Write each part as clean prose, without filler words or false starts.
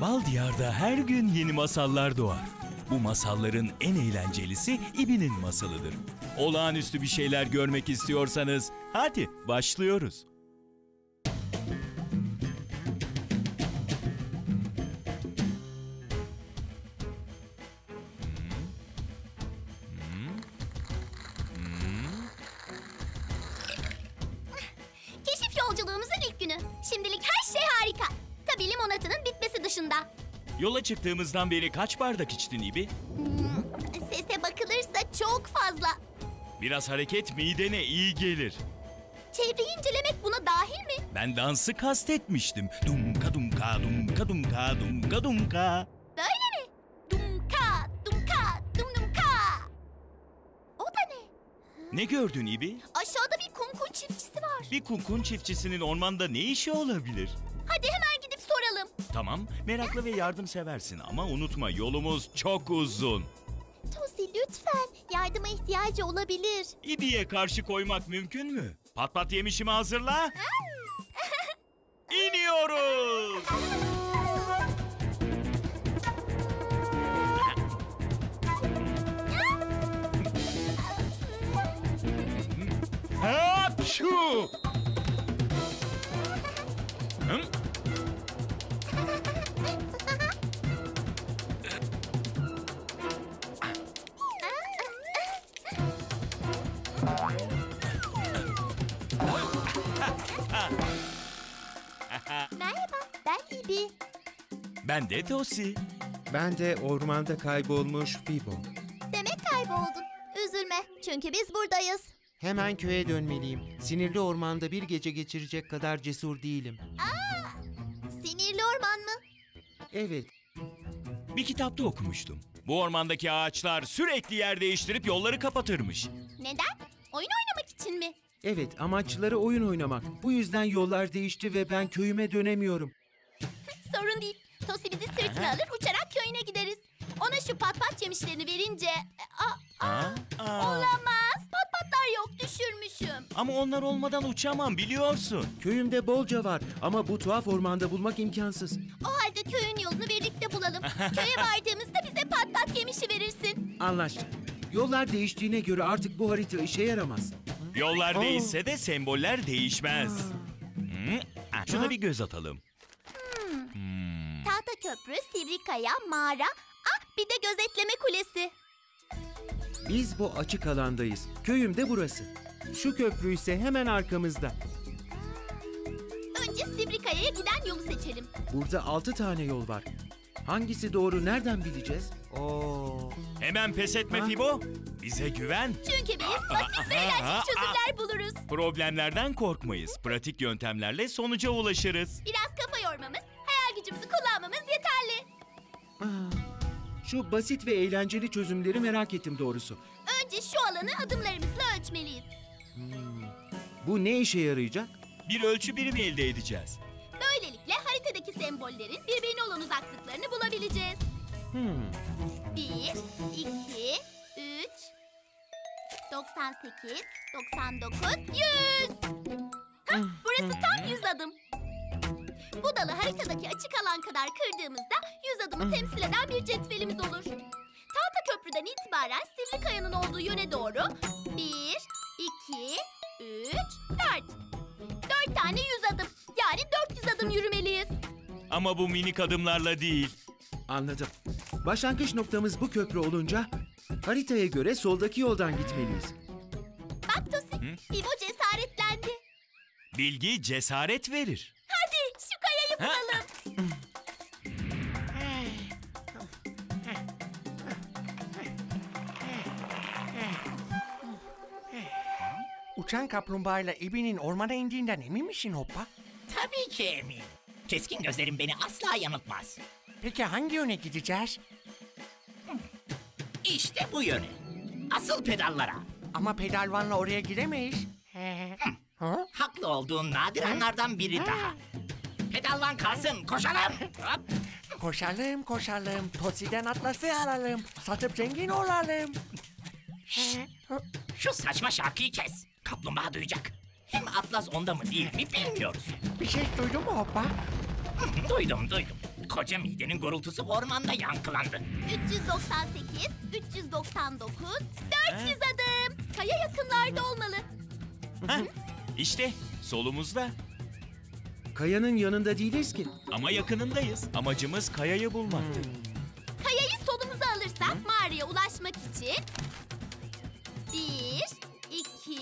Bal Diyar'da her gün yeni masallar doğar. Bu masalların en eğlencelisi İbi'nin masalıdır. Olağanüstü bir şeyler görmek istiyorsanız hadi başlıyoruz. Keşif yolculuğumuzun ilk günü. Şimdilik her şey harika. Tabii limonatanın bitmesi dışında. Yola çıktığımızdan beri kaç bardak içtin İbi? Sese bakılırsa çok fazla. Biraz hareket midene iyi gelir. Çevreyi incelemek buna dahil mi? Ben dansı kastetmiştim. Dumka dumka dumka dumka dumka dumka. Böyle mi? Dumka dumka dumka. O da ne? Ne gördün İbi? Aşağıda bir kunkun çiftçisi var. Bir kunkun çiftçisinin ormanda ne işi olabilir? Hadi hemen gidip soralım. Tamam, meraklı ve yardımseversin ama unutma yolumuz çok uzun. Tosi lütfen, yardıma ihtiyacı olabilir. İbi'ye karşı koymak mümkün mü? Pat pat yemişimi hazırla. İniyoruz. Hapşu! Merhaba, ben İbi. Ben de Tosi. Ben de ormanda kaybolmuş Fibo. Demek kayboldun. Üzülme, çünkü biz buradayız. Hemen köye dönmeliyim. Sinirli ormanda bir gece geçirecek kadar cesur değilim. Aa, sinirli orman mı? Evet. Bir kitapta okumuştum. Bu ormandaki ağaçlar sürekli yer değiştirip yolları kapatırmış. Neden? Oyun oynamak için mi? Evet, amaçları oyun oynamak. Bu yüzden yollar değişti ve ben köyüme dönemiyorum. Sorun değil. Tosi bizi sırtına alır, uçarak köyüne gideriz. Ona şu patpat yemişlerini verince... Olamaz. Patpatlar yok, düşürmüşüm. Ama onlar olmadan uçamam, biliyorsun. Köyümde bolca var ama bu tuhaf ormanda bulmak imkansız. O halde köyün yolunu birlikte bulalım. Köye vardığımızda bize patpat yemişi verirsin. Anlaştık. Yollar değiştiğine göre artık bu harita işe yaramaz. Yollar değişse de semboller değişmez. Şuna bir göz atalım. Tahta köprü, Sivrikaya, mağara, bir de gözetleme kulesi. Biz bu açık alandayız. Köyüm de burası. Şu köprü ise hemen arkamızda. Önce Sivrikaya'ya giden yolu seçelim. Burada 6 tane yol var. Hangisi doğru nereden bileceğiz? Hemen pes etme Fibo. Bize güven. Çünkü biz basit ve eğlenceli çözümler buluruz. Problemlerden korkmayız. Pratik yöntemlerle sonuca ulaşırız. Biraz kafa yormamız, hayal gücümüzü kullanmamız yeterli. Şu basit ve eğlenceli çözümleri merak ettim doğrusu. Önce şu alanı adımlarımızla ölçmeliyiz. Bu ne işe yarayacak? Bir ölçü birimi elde edeceğiz. Böylelikle haritadaki sembollerin birbirine olan uzaklıklarını bulabileceğiz. 1, 2, 3, 98, 99, 100. Burası tam 100 adım. Bu dalı haritadaki açık alan kadar kırdığımızda 100 adımı temsil eden bir cetvelimiz olur. Tahta köprüden itibaren Sivrikaya'nın olduğu yöne doğru 1, 2, 3, 4. 4 tane 100 adım. Yani 400 adım yürümeliyiz. Ama bu minik adımlarla değil. Anladım. Başlangıç noktamız bu köprü olunca haritaya göre soldaki yoldan gitmeliyiz. Bak Tosi, Fibo cesaretlendi. Bilgi cesaret verir. Hadi şu kayayı bulalım. Uçan kaplumbağayla İbi'nin ormana indiğinden emin misin Hoppa? Tabii ki eminim. Keskin gözlerim beni asla yanıltmaz. Peki hangi yöne gideceğiz? İşte bu yöne. Asıl pedallara. Ama pedalvanla oraya giremeyiz. Haklı olduğun nadir anlardan biri daha. Pedalvan kalsın, koşalım. Koşalım, koşalım. Tosi'den Atlas'ı alalım. Satıp zengin olalım. Şu saçma şarkıyı kes. Kaplumbağa duyacak. Hem Atlas onda mı değil mi bilmiyoruz. Bir şey duydun mu Hoppa? Duydum. koca midenin gurultusu ormanda yankılandı. 398, 399, 400 adım. Kaya yakınlarda olmalı. Ha, işte solumuzda. Kayanın yanında değiliz ki. Ama yakınındayız. Amacımız kayayı bulmaktı. Kayayı solumuza alırsak mağaraya ulaşmak için... 1, 2, 3.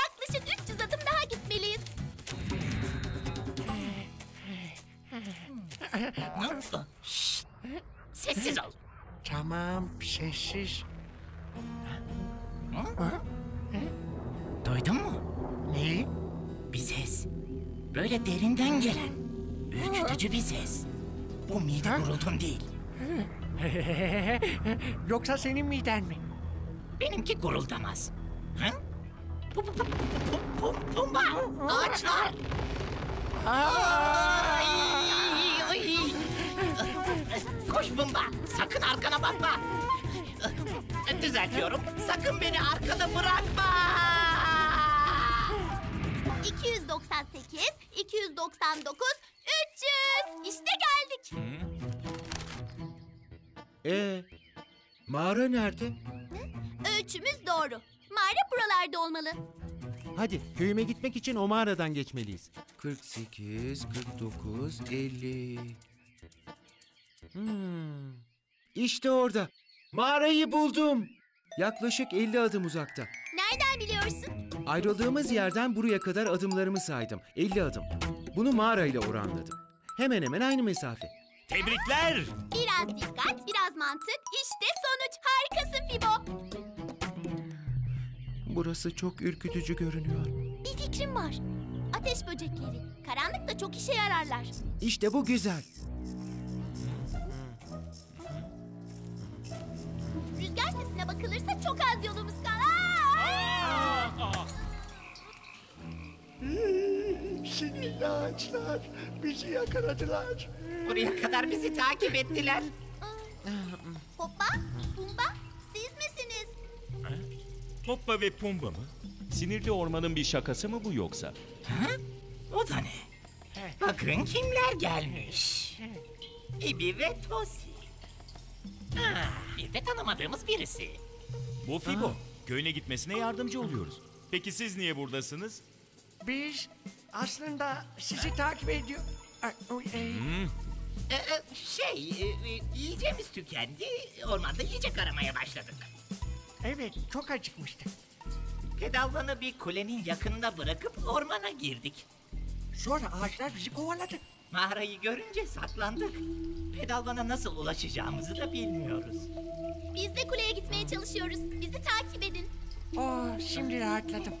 Yaklaşık 300 adım daha gitmeliyiz. Şşt, sessiz ol. Tamam, sessiz. Duydun mu? Ne? Bir ses. Böyle derinden gelen. Ürkütücü bir ses. Bu mide gurultun değil. Yoksa senin miden mi? Benimki guruldamaz. Ha? Pumba! Ağaçlar! Koş Pumba! Sakın arkana bakma! Düzeltiyorum. Sakın beni arkada bırakma! 298, 299, 300! İşte geldik! Mağara nerede? Ölçümüz doğru. Mağara buralarda olmalı. Hadi köyüme gitmek için o mağaradan geçmeliyiz. 48, 49, 50... İşte orada. Mağarayı buldum. Yaklaşık 50 adım uzakta. Nereden biliyorsun? Ayrıldığımız yerden buraya kadar adımlarımı saydım. 50 adım. Bunu mağarayla oranladım. Hemen hemen aynı mesafe. Tebrikler. Biraz dikkat, biraz mantık. İşte sonuç. Harikasın Fibo. Burası çok ürkütücü görünüyor. Bir fikrim var. Ateş böcekleri. Karanlıkta çok işe yararlar. İşte bu güzel. Rüzgar sesine bakılırsa çok az yolumuz kalır. Sinirli ağaçlar bizi yakaladılar. Buraya kadar bizi takip ettiler. Hoppa, Pumba, siz misiniz? Hoppa ve Pumba mı? Sinirli Orman'ın bir şakası mı bu yoksa? Ha? O da ne? Bakın kimler gelmiş. İbi ve Tosi. Bir de tanımadığımız birisi. Bu Fibo. Köyüne gitmesine yardımcı oluyoruz. Peki siz niye buradasınız? Biz aslında sizi takip ediyor. Yiyeceğimiz tükendi. Ormanda yiyecek aramaya başladık. Evet, çok acıkmıştık. Pedalvan'ı bir kulenin yakınına bırakıp ormana girdik. Sonra ağaçlar bizi kovaladı. Mağarayı görünce saklandık. Pedalvan'a nasıl ulaşacağımızı da bilmiyoruz. Biz de kuleye gitmeye çalışıyoruz. Bizi takip edin. Şimdi rahatladım.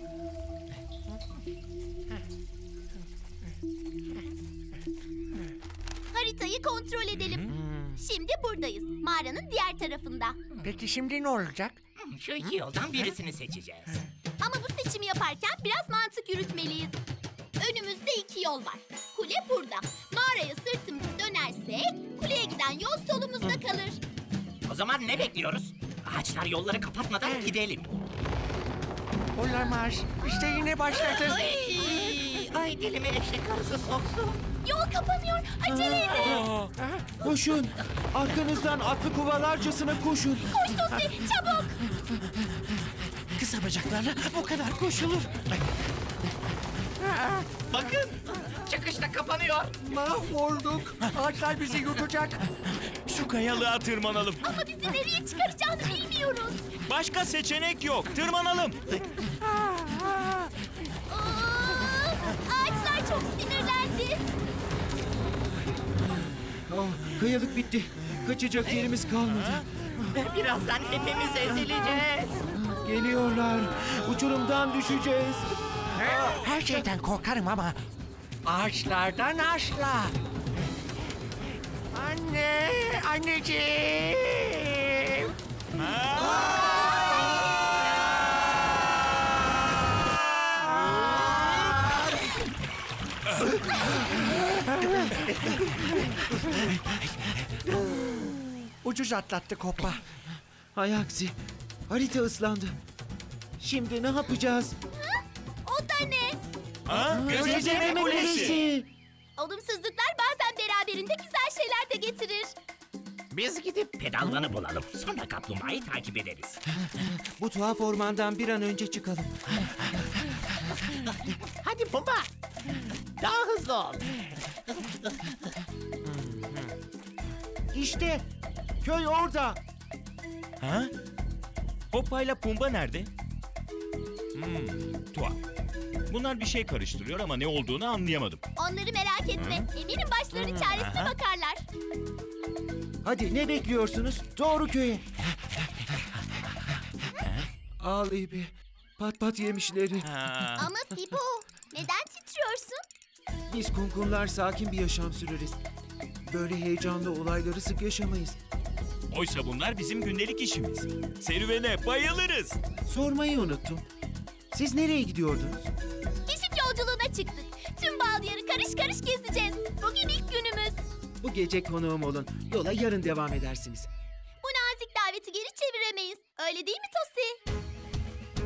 Haritayı kontrol edelim. Şimdi buradayız. Mağaranın diğer tarafında. Peki şimdi ne olacak? Şu iki yoldan birisini seçeceğiz. Ama bu seçimi yaparken biraz mantık yürütmeliyiz. Önümüzde iki yol var. Kule burada. Mağaraya sırtımızı dönersek kuleye giden yol solumuzda kalır. O zaman ne bekliyoruz? Ağaçlar yolları kapatmadan gidelim. Olamaz. İşte yine başladı. Ay dilime eşek arısı soktu. Yol kapanıyor. Acele edin. Koşun. Arkanızdan atlı kovalarcasına koşun. Koş Tosi, çabuk. Kısa bacaklarla o kadar koşulur. Bakın. Çıkışta kapanıyor. Mahvolduk. Ağaçlar bizi yutacak. Şu kayalığa tırmanalım. Ama bizi nereye çıkaracağını bilmiyoruz. Başka seçenek yok. Tırmanalım. Ağaçlar çok sinirlendi. Kayalık bitti. Kaçacak yerimiz kalmadı. Birazdan hepimiz ezileceğiz. Geliyorlar. Uçurumdan düşeceğiz. Her şeyden korkarım ama ağaçlardan asla. Anne, anneciğim. Ucuz atlattık Hoppa. Hay aksi. Harita ıslandı. Şimdi ne yapacağız? O da ne? Gözleme kulesi. Olumsuzluklar bazen beraberinde güzel şeyler de getirir. Biz gidip Pedalvan'ı bulalım. Sonra Kaplumbağa'yı takip ederiz. Bu tuhaf ormandan bir an önce çıkalım. Hadi Pumba. Daha hızlı ol. İşte köy orada. Ha? Hoppa ile Pumba nerede? Tuhaf. Bunlar bir şey karıştırıyor ama ne olduğunu anlayamadım. Onları merak etme. Eminim başlarının çaresine bakarlar. Hadi ne bekliyorsunuz? Doğru köye. Al İbi. Pat pat yemişleri. Ama Fibo, neden titriyorsun? Biz kunkunlar sakin bir yaşam süreriz. Böyle heyecanlı olayları sık yaşamayız. Oysa bunlar bizim gündelik işimiz. Serüvene bayılırız. Sormayı unuttum. Siz nereye gidiyordunuz? Keşif yolculuğuna çıktık. Tüm Bal Diyar'ı karış karış gezeceğiz. Bugün ilk günümüz. Bu gece konuğum olun. Yola yarın devam edersiniz. Bu nazik daveti geri çeviremeyiz. Öyle değil mi Tosi?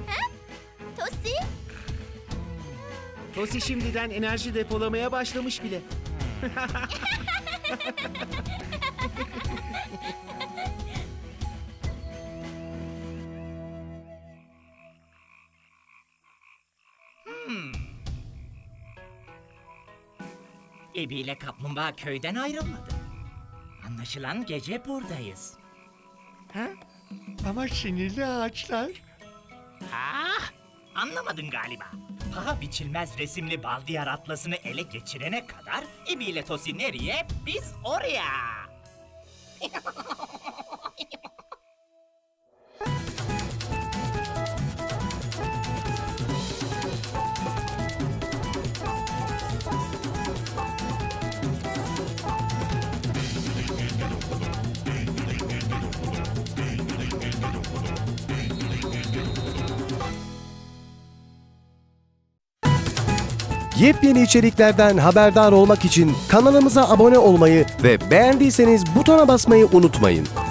Ha? Tosi? Tosi şimdiden enerji depolamaya başlamış bile. İbi ile Kaplumbağa köyden ayrılmadı. Anlaşılan gece buradayız. Ha? Ama sinirli ağaçlar. Ah, anlamadın galiba. Paha biçilmez resimli Bal Diyar Atlas'ını ele geçirene kadar İbi ile Tosi nereye, biz oraya. Yepyeni içeriklerden haberdar olmak için kanalımıza abone olmayı ve beğendiyseniz butona basmayı unutmayın.